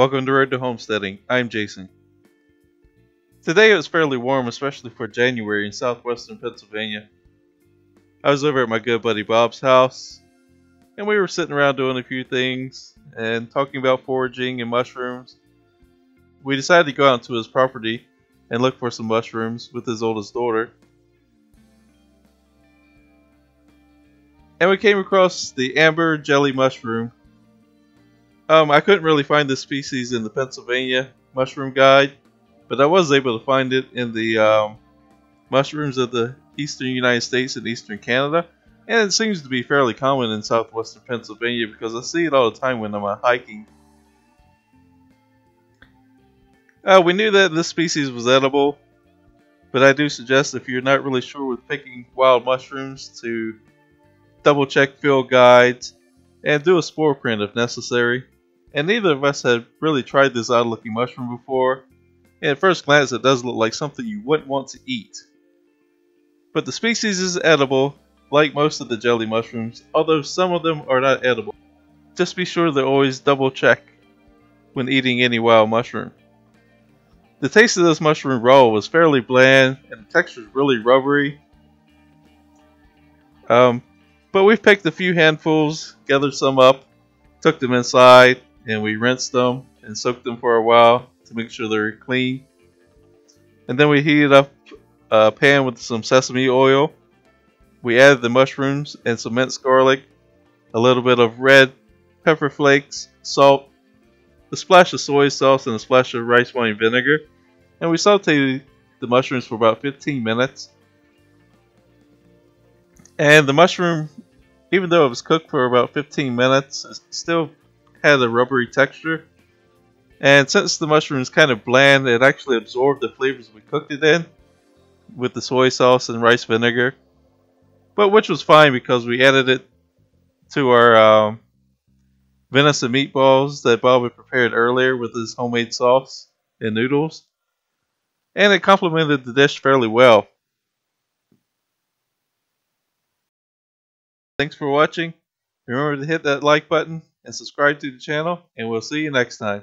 Welcome to Road to Homesteading. I'm Jason. Today it was fairly warm, especially for January in southwestern Pennsylvania. I was over at my good buddy Bob's house, and we were sitting around doing a few things and talking about foraging and mushrooms. We decided to go out to his property and look for some mushrooms with his oldest daughter. And we came across the Amber Jelly Mushroom. I couldn't really find this species in the Pennsylvania Mushroom Guide, but I was able to find it in the Mushrooms of the Eastern United States and Eastern Canada, and it seems to be fairly common in southwestern Pennsylvania because I see it all the time when I'm out hiking. We knew that this species was edible, but I do suggest if you're not really sure with picking wild mushrooms to double check field guides and do a spore print if necessary. And neither of us had really tried this odd looking mushroom before, and at first glance it does look like something you wouldn't want to eat. But the species is edible, like most of the jelly mushrooms, although some of them are not edible. Just be sure to always double check when eating any wild mushroom. The taste of this mushroom raw was fairly bland, and the texture is really rubbery. But we've picked a few handfuls, gathered some up, took them inside, and we rinsed them and soaked them for a while to make sure they're clean. And then we heated up a pan with some sesame oil. We added the mushrooms and some minced garlic, a little bit of red pepper flakes, salt, a splash of soy sauce, and a splash of rice wine vinegar, and we sauteed the mushrooms for about 15 minutes. And the mushroom, even though it was cooked for about 15 minutes, it still had a rubbery texture. And since the mushroom is kind of bland, it actually absorbed the flavors we cooked it in with the soy sauce and rice vinegar, but which was fine because we added it to our venison meatballs that Bob had prepared earlier with his homemade sauce and noodles, and it complemented the dish fairly well. Thanks for watching. Remember to hit that like button and subscribe to the channel, and we'll see you next time.